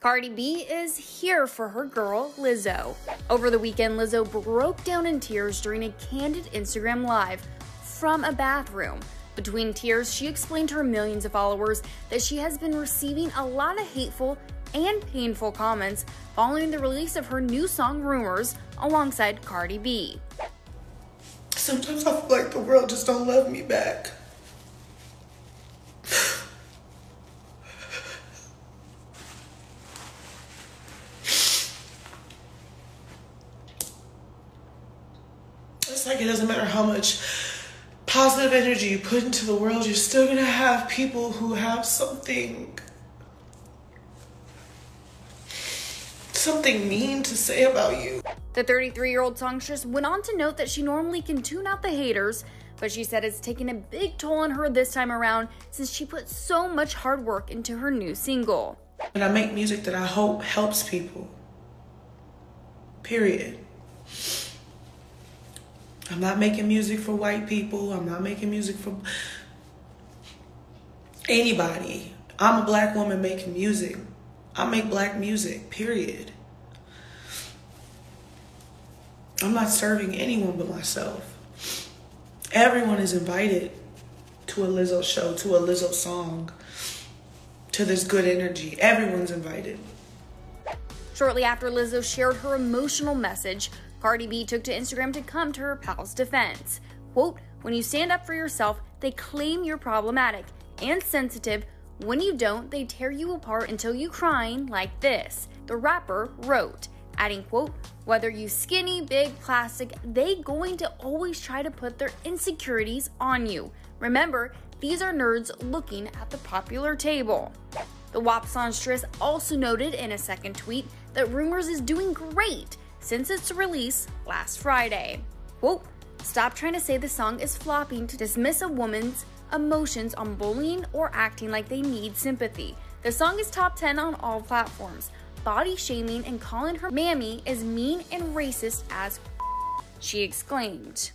Cardi B is here for her girl, Lizzo. Over the weekend, Lizzo broke down in tears during a candid Instagram Live from a bathroom. Between tears, she explained to her millions of followers that she has been receiving a lot of hateful and painful comments following the release of her new song, Rumors, alongside Cardi B. Sometimes I feel like the world just don't love me back. It's like it doesn't matter how much positive energy you put into the world, you're still gonna have people who have something mean to say about you. The 33-year-old songstress went on to note that she normally can tune out the haters, but she said it's taken a big toll on her this time around since she put so much hard work into her new single. And I make music that I hope helps people, period. I'm not making music for white people. I'm not making music for anybody. I'm a black woman making music. I make black music, period. I'm not serving anyone but myself. Everyone is invited to a Lizzo show, to a Lizzo song, to this good energy. Everyone's invited. Shortly after Lizzo shared her emotional message, Cardi B took to Instagram to come to her pal's defense. Quote, "When you stand up for yourself, they claim you're problematic and sensitive. When you don't, they tear you apart until you crying like this," the rapper wrote, adding, quote, "Whether you skinny, big, plastic, they going to always try to put their insecurities on you. Remember, these are nerds looking at the popular table." The WAP songstress also noted in a second tweet that Rumors is doing great since its release last Friday. Quote, "Stop trying to say the song is flopping to dismiss a woman's emotions on bullying or acting like they need sympathy. The song is top 10 on all platforms. Body shaming and calling her mammy is mean and racist as she exclaimed."